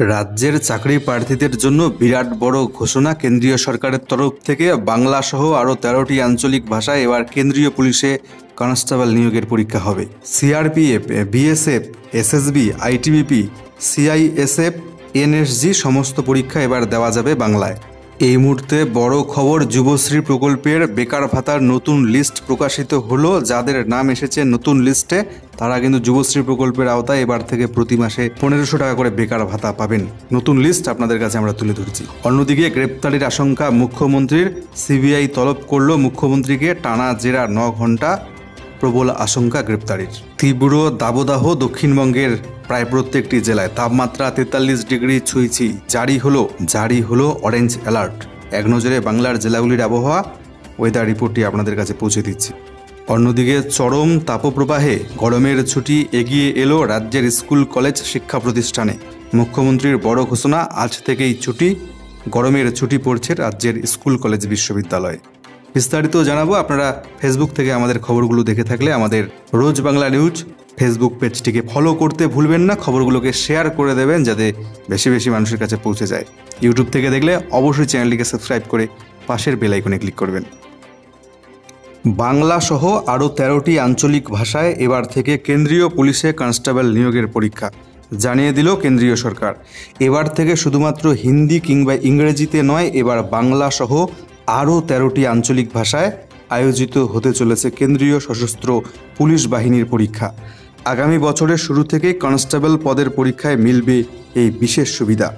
राज्येर चाकरी प्रार्थीदेर जोन्नो बिराट बड़ो घोषणा केंद्रीय सरकारेर तरफ थेके बांगला सह आरो 13टी आंचलिक भाषाय एबार केंद्रीय पुलिशे कन्स्टेबल नियोगेर परीक्षा होबे। CRPF, BSF, SSB, ITBP, CISF, NSG समस्त परीक्षा एबार देवा जाबे बांगलाय। এই মুহূর্তে বড় খবর, যুবশ্রী প্রকল্পের বেকার ভাতার নতুন লিস্ট প্রকাশিত হলো। যাদের নাম এসেছে নতুন লিস্টে তারা কিন্তু যুবশ্রী প্রকল্পের আওতায় এবার থেকে প্রতি মাসে 1500 টাকা করে বেকার ভাতা পাবেন। নতুন লিস্ট আপনাদের কাছে আমরা তুলে ধরছি। অন্যদিকে গ্রেপ্তারির আশঙ্কা মুখ্যমন্ত্রীর, সিবিআই তলব করলো মুখ্যমন্ত্রীকে টানা জেরা 9 ঘন্টা, প্রবল আশঙ্কা গ্রেপ্তারির। তীব্র দাবদাহ দক্ষিণবঙ্গের প্রায় প্রত্যেকটি জেলায়, তাপমাত্রা 43 ডিগ্রি ছুঁয়েছি। জারি হলো অরেঞ্জ অ্যালার্ট। এক নজরে বাংলার জেলাগুলির আবহাওয়া ওয়েদার রিপোর্টটি আপনাদের কাছে পৌঁছে দিচ্ছি। অন্যদিকে চরম তাপপ্রবাহে গরমের ছুটি এগিয়ে এলো রাজ্যের স্কুল কলেজ শিক্ষা প্রতিষ্ঠানে। মুখ্যমন্ত্রীর বড় ঘোষণা, আজ থেকেই ছুটি, গরমের ছুটি পড়ছে রাজ্যের স্কুল কলেজ বিশ্ববিদ্যালয়। বিস্তারিত জানাবো। আপনারা ফেসবুক থেকে আমাদের খবরগুলো দেখে থাকলে আমাদের রোজ বাংলা নিউজ ফেসবুক পেজটিকে ফলো করতে ভুলবেন না। খবরগুলোকে শেয়ার করে দেবেন যাতে বেশি বেশি মানুষের কাছে পৌঁছে যায়। ইউটিউব থেকে দেখলে অবশ্যই চ্যানেলটিকে সাবস্ক্রাইব করে পাশের বেল আইকনে ক্লিক করবেন। বাংলা সহ আরও 13টি আঞ্চলিক ভাষায় এবার থেকে কেন্দ্রীয় পুলিশে কনস্টেবল নিয়োগের পরীক্ষা জানিয়ে দিল কেন্দ্রীয় সরকার। এবার থেকে শুধুমাত্র হিন্দি কিংবা ইংরেজিতে নয়, এবার বাংলা সহ আরও 13টি আঞ্চলিক ভাষায় আয়োজিত হতে চলেছে কেন্দ্রীয় সশস্ত্র পুলিশ বাহিনীর পরীক্ষা। আগামী বছরের শুরু থেকে কনস্টেবল পদের পরীক্ষায় মিলবে এই বিশেষ সুবিধা।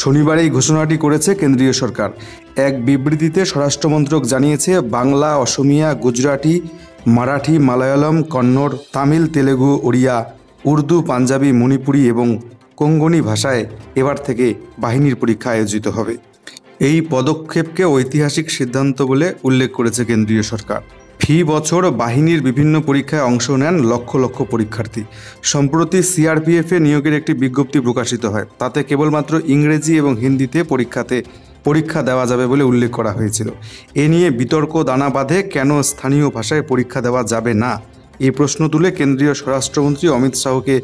শনিবার এই ঘোষণাটি করেছে কেন্দ্রীয় সরকার। এক বিবৃতিতে স্বরাষ্ট্রমন্ত্রক জানিয়েছে, বাংলা, অসমিয়া, গুজরাটি, মারাঠি, মালায়ালম, কন্নড়, তামিল, তেলেগু, ওড়িয়া, উর্দু, পাঞ্জাবি, মণিপুরি এবং কোঙ্গনি ভাষায় এবার থেকে বাহিনীর পরীক্ষা আয়োজিত হবে। এই পদক্ষেপকে ঐতিহাসিক সিদ্ধান্ত বলে উল্লেখ করেছে কেন্দ্রীয় সরকার। ফি বছর বাহিনীর বিভিন্ন পরীক্ষায় অংশ নেন লক্ষ লক্ষ পরীক্ষার্থী। সম্প্রতি সিআরপিএফে নিয়োগের একটি বিজ্ঞপ্তি প্রকাশিত হয়। তাতে কেবলমাত্র ইংরেজি এবং হিন্দিতে পরীক্ষা দেওয়া যাবে বলে উল্লেখ করা হয়েছিল। এ নিয়ে বিতর্ক দানা বাঁধে। কেন স্থানীয় ভাষায় পরীক্ষা দেওয়া যাবে না, এই প্রশ্ন তুলে কেন্দ্রীয় স্বরাষ্ট্রমন্ত্রী অমিত শাহকে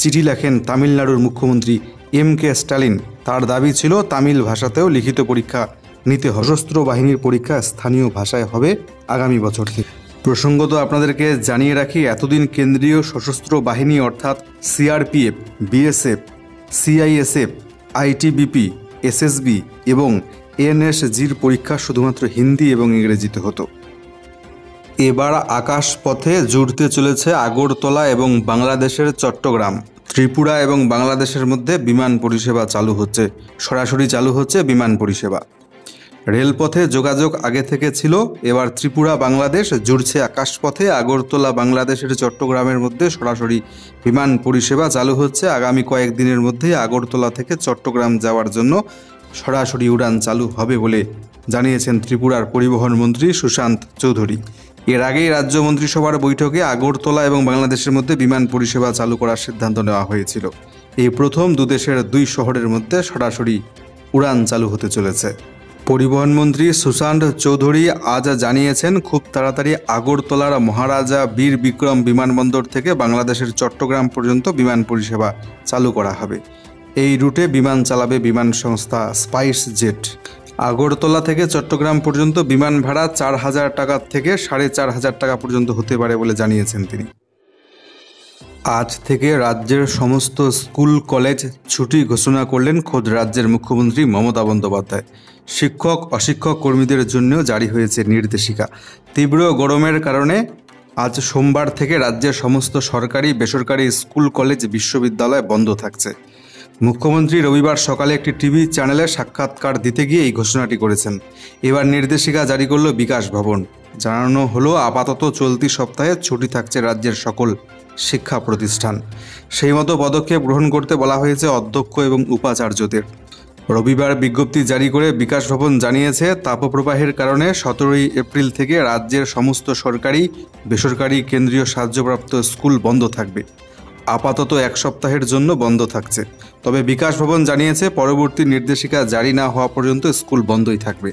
চিঠি লেখেন তামিলনাড়ুর মুখ্যমন্ত্রী এম.কে. স্ট্যালিন। তার দাবি ছিল তামিল ভাষাতেও লিখিত পরীক্ষা নিতে। সশস্ত্র বাহিনীর পরীক্ষা স্থানীয় ভাষায় হবে আগামী বছর থেকে। প্রসঙ্গত আপনাদেরকে জানিয়ে রাখি, এতদিন কেন্দ্রীয় সশস্ত্র বাহিনী অর্থাৎ CRPF, BSF, CISF, ITBP, SSB এবং এনএসজির পরীক্ষা শুধুমাত্র হিন্দি এবং ইংরেজিতে হতো। এবার আকাশপথে জুড়তে চলেছে আগরতলা এবং বাংলাদেশের চট্টগ্রাম। ত্রিপুরা এবং বাংলাদেশের মধ্যে বিমান পরিষেবা চালু হচ্ছে, সরাসরি চালু হচ্ছে বিমান পরিষেবা। রেলপথে যোগাযোগ আগে থেকে ছিল, এবার ত্রিপুরা বাংলাদেশ জুড়ছে আকাশপথে। আগরতলা বাংলাদেশের চট্টগ্রামের মধ্যে সরাসরি বিমান পরিষেবা চালু হচ্ছে। আগামী কয়েকদিনের মধ্যে আগরতলা থেকে চট্টগ্রাম যাওয়ার জন্য সরাসরি উড়ান চালু হবে বলে জানিয়েছেন ত্রিপুরার পরিবহন মন্ত্রী সুশান্ত চৌধুরী। এর আগেই রাজ্য মন্ত্রিসভার বৈঠকে আগরতলা এবং বাংলাদেশের মধ্যে বিমান পরিষেবা চালু করার সিদ্ধান্ত নেওয়া হয়েছিল। এই প্রথম দুদেশের দুই শহরের মধ্যে সরাসরি উড়ান চালু হতে চলেছে। পরিবহন মন্ত্রী সুশান্ত চৌধুরী আজ জানিয়েছেন, খুব তাড়াতাড়ি আগরতলার মহারাজা বীর বিক্রম বিমানবন্দর থেকে বাংলাদেশের চট্টগ্রাম পর্যন্ত বিমান পরিষেবা চালু করা হবে। এই রুটে বিমান চালাবে বিমান সংস্থা স্পাইসজেট। আগরতলা থেকে চট্টগ্রাম পর্যন্ত বিমান ভাড়া 4000 টাকা থেকে 4500 টাকা পর্যন্ত হতে পারে বলে জানিয়েছেন তিনি। আজ থেকে রাজ্যের সমস্ত স্কুল কলেজ ছুটি ঘোষণা করলেন খোদ রাজ্যের মুখ্যমন্ত্রী মমতা বন্দ্যোপাধ্যায়। শিক্ষক অশিক্ষক কর্মীদের জন্যও জারি হয়েছে নির্দেশিকা। তীব্র গরমের কারণে আজ সোমবার থেকে রাজ্যের সমস্ত সরকারি বেসরকারি স্কুল কলেজ বিশ্ববিদ্যালয় বন্ধ থাকছে। মুখ্যমন্ত্রী রবিবার সকালে একটি টিভি চ্যানেলে সাক্ষাৎকার দিতে গিয়ে এই ঘোষণাটি করেছেন। এবার নির্দেশিকা জারি করল বিকাশ ভবন। জানানো হলো, আপাতত চলতি সপ্তাহে ছুটি থাকছে রাজ্যের সকল শিক্ষা প্রতিষ্ঠান। সেই মতো পদক্ষেপ গ্রহণ করতে বলা হয়েছে অধ্যক্ষ এবং উপাচার্যদের। রবিবার বিজ্ঞপ্তি জারি করে বিকাশ ভবন জানিয়েছে, তাপপ্রবাহের কারণে 17 এপ্রিল থেকে রাজ্যের সমস্ত সরকারি বেসরকারি কেন্দ্রীয় সাহায্যপ্রাপ্ত স্কুল বন্ধ থাকবে। আপাতত 1 সপ্তাহের জন্য বন্ধ থাকছে। তবে বিকাশ ভবন জানিয়েছে, পরবর্তী নির্দেশিকা জারি না হওয়া পর্যন্ত স্কুল বন্ধই থাকবে।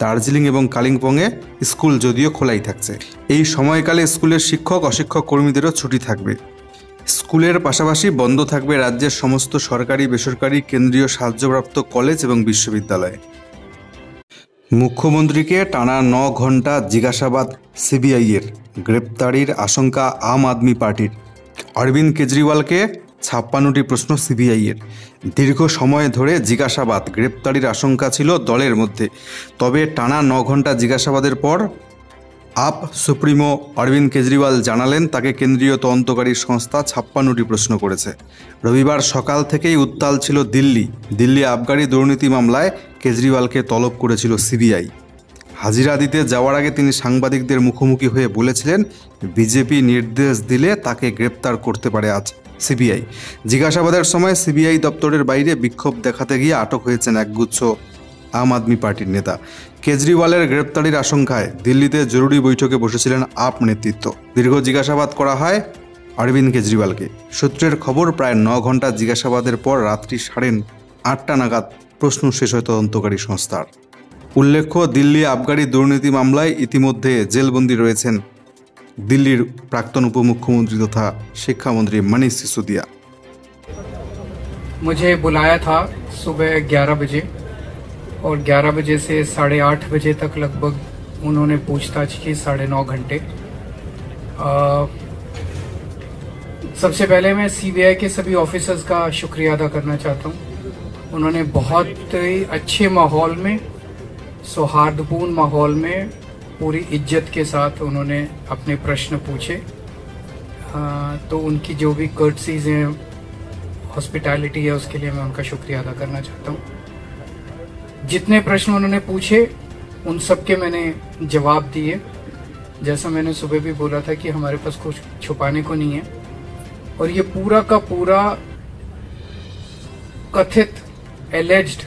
দার্জিলিং এবং কালিম্পংয়ে স্কুল যদিও খোলাই থাকছে। এই সময়কালে স্কুলের শিক্ষক অশিক্ষক কর্মীদেরও ছুটি থাকবে। স্কুলের পাশাপাশি বন্ধ থাকবে রাজ্যের সমস্ত সরকারি বেসরকারি কেন্দ্রীয় সাহায্যপ্রাপ্ত কলেজ এবং বিশ্ববিদ্যালয়। মুখ্যমন্ত্রীকে টানা 9 ঘণ্টা জিজ্ঞাসাবাদ সিবিআইয়ের, গ্রেপ্তারির আশঙ্কা আম আদমি পার্টির। অরবিন্দ কেজরিওয়ালকে 56টি প্রশ্ন সিবিআইয়ের। দীর্ঘ সময় ধরে জিজ্ঞাসাবাদ, গ্রেপ্তারির আশঙ্কা ছিল দলের মধ্যে। তবে টানা 9 ঘণ্টা জিজ্ঞাসাবাদের পর আপ সুপ্রিমো অরবিন্দ কেজরিওয়াল জানালেন তাকে কেন্দ্রীয় তদন্তকারী সংস্থা 56টি প্রশ্ন করেছে। রবিবার সকাল থেকেই উত্তাল ছিল দিল্লি। দিল্লি আবগারি দুর্নীতি মামলায় কেজরিওয়ালকে তলব করেছিল সিবিআই। হাজিরা দিতে যাওয়ার আগে তিনি সাংবাদিকদের মুখোমুখি হয়ে বলেছিলেন, বিজেপি নির্দেশ দিলে তাকে গ্রেপ্তার করতে পারে আজ সিবিআই। জিজ্ঞাসাবাদের সময় সিবিআই দপ্তরের বাইরে বিক্ষোভ দেখাতে গিয়ে আটক হয়েছেন একগুচ্ছ আম আদমি পার্টির নেতা। কেজরিওয়ালের গ্রেপ্তারির আশঙ্কায় দিল্লিতে জরুরি বৈঠকে বসেছিলেন আপ নেতৃত্ব। দীর্ঘ জিজ্ঞাসাবাদ করা হয় অরবিন্দ কেজরিওয়ালকে। সূত্রের খবর, প্রায় 9 ঘণ্টা জিজ্ঞাসাবাদের পর রাত্রি 8:30 নাগাদ প্রশ্ন শেষ হয় তদন্তকারী সংস্থার। উল্লেখ্য, দিল্লি আবগারি দুর্নীতি মামলায় ইতিমধ্যে জেলবন্দি রয়েছেন দিল্লির প্রাক্তন উপমুখ্যমন্ত্রী তথা শিক্ষামন্ত্রী मनीष सिसोदिया। मुझे बुलाया था सुबह 11 बजे और 11 बजे से 8:30 बजे तक लगभग उन्होंने पूछताछ की 9.5 घंटे। सबसे पहले मैं सीबीआई के सभी ऑफिसर्स का शुक्रिया अदा करना चाहता हूं। उन्होंने बहुत ही अच्छे माहौल में, सौहार्दपूर्ण माहौल में, पूरी इज्जत के साथ उन्होंने अपने प्रश्न पूछे। तो उनकी जो भी कर्टसीज हैं, हॉस्पिटैलिटी है, उसके लिए मैं उनका शुक्रिया अदा करना चाहता हूँ। जितने प्रश्न उन्होंने पूछे उन सबके मैंने जवाब दिए। जैसा मैंने सुबह भी बोला था कि हमारे पास कुछ छुपाने को नहीं है और ये पूरा का पूरा कथित एलेज्ड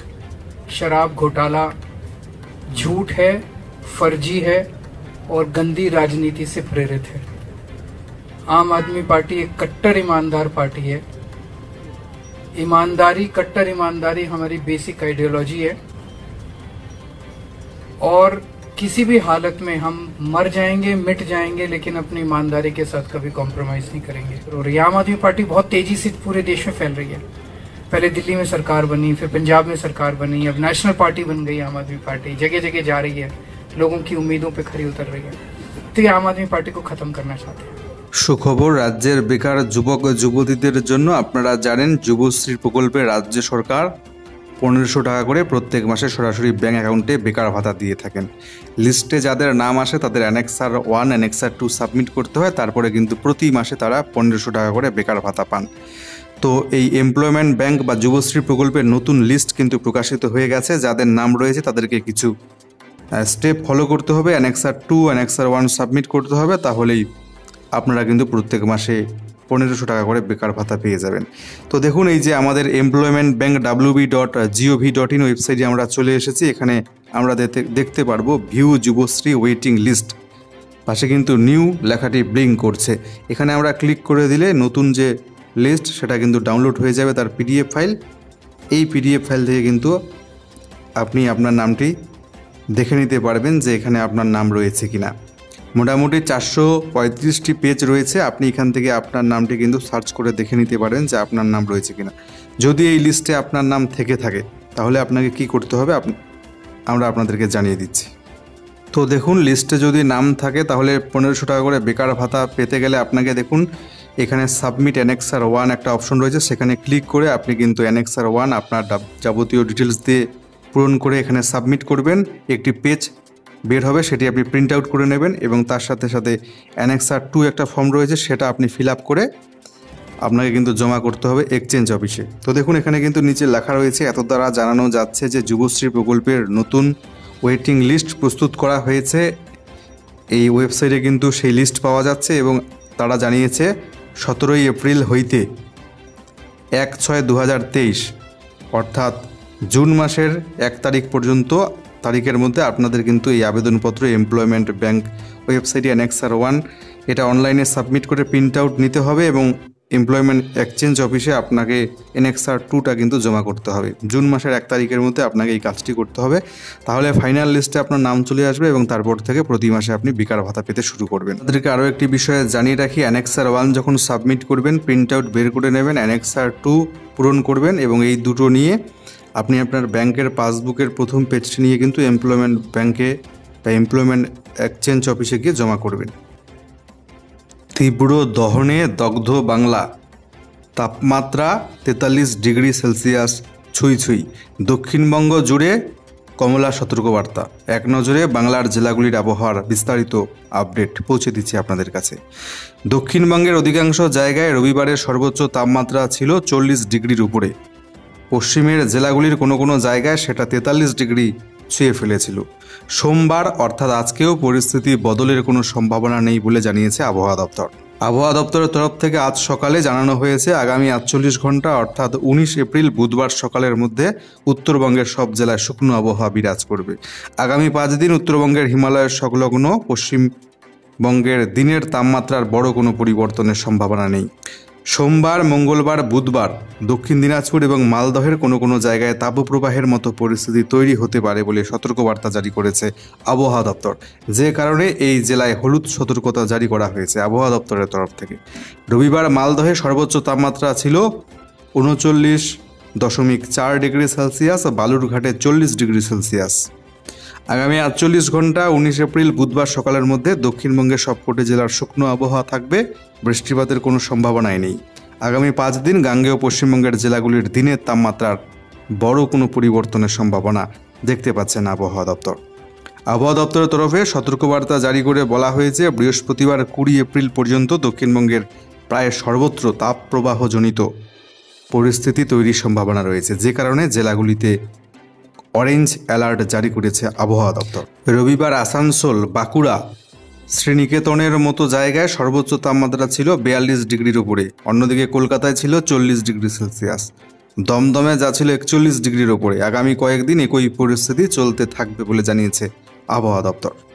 शराब घोटाला झूठ है, फर्जी है और गंदी राजनीति से प्रेरित है। आम आदमी पार्टी एक कट्टर ईमानदार पार्टी है। ईमानदारी, कट्टर ईमानदारी हमारी बेसिक आइडियोलॉजी है और किसी भी हालत में हम मर जाएंगे, मिट जाएंगे, लेकिन अपनी ईमानदारी के साथ कभी कॉम्प्रोमाइज नहीं करेंगे। और आम आदमी पार्टी बहुत तेजी से पूरे देश में फैल रही है। पहले दिल्ली में सरकार बनी, फिर पंजाब में सरकार बनी, अब नेशनल पार्टी बन गई। आम आदमी पार्टी जगह जगह जा रही है, लोगों की उम्मीदों पे खरी उतर रही है। तो ये आम आदमी पार्टी को खत्म करना चाहते हैं। সুখবর রাজ্যের বেকার যুবক যুবতীদের জন্য। আপনারা জানেন, যুবশ্রী প্রকল্পে রাজ্য সরকার 1500 টাকা করে প্রত্যেক মাসে সরাসরি ব্যাঙ্ক অ্যাকাউন্টে বেকার ভাতা দিয়ে থাকেন। লিস্টে যাদের নাম আসে তাদের Annexar 1, Annexar 2 সাবমিট করতে হয়। তারপরে কিন্তু প্রতি মাসে তারা 1500 টাকা করে বেকার ভাতা পান। তো এই এমপ্লয়মেন্ট ব্যাঙ্ক বা যুবশ্রী প্রকল্পের নতুন লিস্ট কিন্তু প্রকাশিত হয়ে গেছে। যাদের নাম রয়েছে তাদেরকে কিছু স্টেপ ফলো করতে হবে, Annexar 2, Annexar 1 সাবমিট করতে হবে। তাহলেই আপনারা কিন্তু প্রত্যেক মাসে 1500 টাকা করে বেকার ভাতা পেয়ে যাবেন। তো দেখুন, এই যে আমাদের এমপ্লয়মেন্ট ব্যাঙ্ক wb.gov.in ওয়েবসাইটে আমরা চলে এসেছি। এখানে আমরা দেখতে পারবো ভিউ যুবশ্রী ওয়েটিং লিস্ট। পাশে কিন্তু নিউ লেখাটি ব্লিঙ্ক করছে। এখানে আমরা ক্লিক করে দিলে নতুন যে লিস্ট সেটা কিন্তু ডাউনলোড হয়ে যাবে, তার পিডিএফ ফাইল। এই পিডিএফ ফাইল থেকে কিন্তু আপনি আপনার নামটি দেখে নিতে পারবেন যে এখানে আপনার নাম রয়েছে কিনা। মোটামুটি 435টি পেজ রয়েছে। আপনি এখান থেকে আপনার নামটি কিন্তু সার্চ করে দেখে নিতে পারেন যে আপনার নাম রয়েছে কিনা। যদি এই লিস্টে আপনার নাম থেকে থাকে তাহলে আপনাকে কি করতে হবে আমরা আপনাদেরকে জানিয়ে দিচ্ছি। তো দেখুন, লিস্টে যদি নাম থাকে তাহলে 1500 টাকা করে বেকার ভাতা পেতে গেলে আপনাকে দেখুন এখানে সাবমিট Annexar 1 একটা অপশন রয়েছে। সেখানে ক্লিক করে আপনি কিন্তু Annexar 1 আপনার যাবতীয় ডিটেলস দিয়ে পূরণ করে এখানে সাবমিট করবেন। একটি পেজ বের হবে, সেটি আপনি প্রিন্ট আউট করে নেবেন এবং তার সাথে সাথে Annexar 2 একটা ফর্ম রয়েছে সেটা আপনি ফিল আপ করে আপনাকে কিন্তু জমা করতে হবে এক্সচেঞ্জ অফিসে। তো দেখুন, এখানে কিন্তু নিচে লেখা রয়েছে, এত দ্বারা জানানো যাচ্ছে যে যুবশ্রী প্রকল্পের নতুন ওয়েটিং লিস্ট প্রস্তুত করা হয়েছে। এই ওয়েবসাইটে কিন্তু সেই লিস্ট পাওয়া যাচ্ছে এবং তারা জানিয়েছে 17 এপ্রিল হইতে 1/6/2023 অর্থাৎ জুন মাসের 1 তারিখ পর্যন্ত তারিখের মধ্যে আপনাদের কিন্তু এই আবেদনপত্র এমপ্লয়মেন্ট ব্যাঙ্ক ওয়েবসাইটে Annexar 1 এটা অনলাইনে সাবমিট করে প্রিন্ট আউট নিতে হবে এবং एमप्लयमेंट एक्सचेंज अफिसे आपनाके NXR-2 किन्तु जमा करते हैं जून मासेर 1 तारिखेर मध्य आपनाके काजटी करते हैं। ताहले फाइनल लिस्टे आपनार नाम चले आसबे एबं तारपर थेके प्रति मासे आपनि बेकार भाता पेते शुरू करबेन। तादेरके आरो एकटी विषय जानिये राखि, NXR-1 जखन सबमिट करबेन प्रिंट आउट बेर करे नेबेन, NXR-2 पूरण करबेन एबं एई दुटो निये आपनि आपनार बैंकेर पासबुकेर प्रथम पेजटी निये किन्तु एमप्लयमेंट बैंके बा एमप्लयमेंट एक्सचेंज अफिसे गिये जमा करबेन। तीव्र दहने दग्ध बांगला, तापमात्रा 43 डिग्री सेलसियास छुई छुई, दक्षिणबंग जुड़े कमला सतर्कबार्ता। एक नजरे बांगलार जिलागुलिर आबहावार विस्तारित आपडेट पहुँचे दिच्छी आपनादेर काछे। दक्षिणबंगेर अधिकांश जायगाय रविवारेर सर्वोच्च तापमात्रा छिलो 40 डिग्रिर उपरे, पश्चिमेर जिलागुलिर कोनो कोनो जायगाय सेटा 43 डिग्रि छुए फेलेछिलो। सोमवार अर्थात आजकेও परिस्थिति बदलेर कोनो सम्भावना नेই बोले जानिয়েছে आबहावा दफ्तर। आबहावा दफ्तर तरफ থেকে आज सकाले জানানো হয়েছে আগামী 48 ঘন্টা অর্থাৎ 19 এপ্রিল বুধবার সকালের মধ্যে উত্তরবঙ্গের সব জেলায় শুকনো আবহাওয়া বিরাজ করবে। আগামী 5 দিন উত্তরবঙ্গের হিমালয়ের সংলগ্ন পশ্চিমবঙ্গের দিনের তাপমাত্রার বড় কোনো পরিবর্তনের সম্ভাবনা নেই। सोमवार मंगलवार बुधवार दक्षिण दिनाजपुर और मालदहेर कोनो कोनो जायगाय तापप्रवाहेर मतो परिस्थिति तैरी होते पारे बोले सतर्कबार्ता जारी करेছে आबहावा दफ्तर, जे कारणे এই জেলায় হলুদ সতর্কতা जारी করা হয়েছে আবহাওয়া দপ্তরের तरफ থেকে। रविवार मालदहे सर्वोच्च तापमात्रा ছিল 39.4 डिग्री सेलसियास, बालुरघाटे 40 डिग्री सेलसियास। आगामी 48 घंटा 19 एप्रिल बुधवार सकालेर मध्य दक्षिणबंगे सबकोटी जिलार शुकनो आबहावा थाकबे, बृष्टिपातेर कोनो सम्भावनाई नेই। आगामी 5 दिन गांगेय पश्चिमबंगेर जिलागुलिर दिनेर तापमात्रार बड़ो कोनो परिवर्तनेर सम्भावना देखते पाच्छेन आबहावा दफ्तर। आबहावा दफ्तरेर तरफे सतर्कबार्ता जारी करे बला हयेছে बृहस्पतिवार 20 एप्रिल पर्यन्त दक्षिणबंगेर प्राय सर्वत्र तापप्रवाह जनित परिस्थिति तैरिर सम्भावना रयेছে, जे कारणे जिलागुलिते ऑरेंज अलर्ट जारी करेছে आबहावा दफ्तर। रविवार आसानसोल बाकुड़ा श्रीनिकेतनेर मतो जायगाय सर्वोच्च तापमात्रा छिलो 42 डिग्रिर उपरे, अन्यदिके कलकाताय छिलो 40 डिग्री सेलसियास, दमदमे जा छिलो 41 डिग्रिर उपरे। आगामी कयेकदिन एकই পরিস্থিতি চলতে থাকবে বলে জানিয়েছে আবহাওয়া দপ্তর।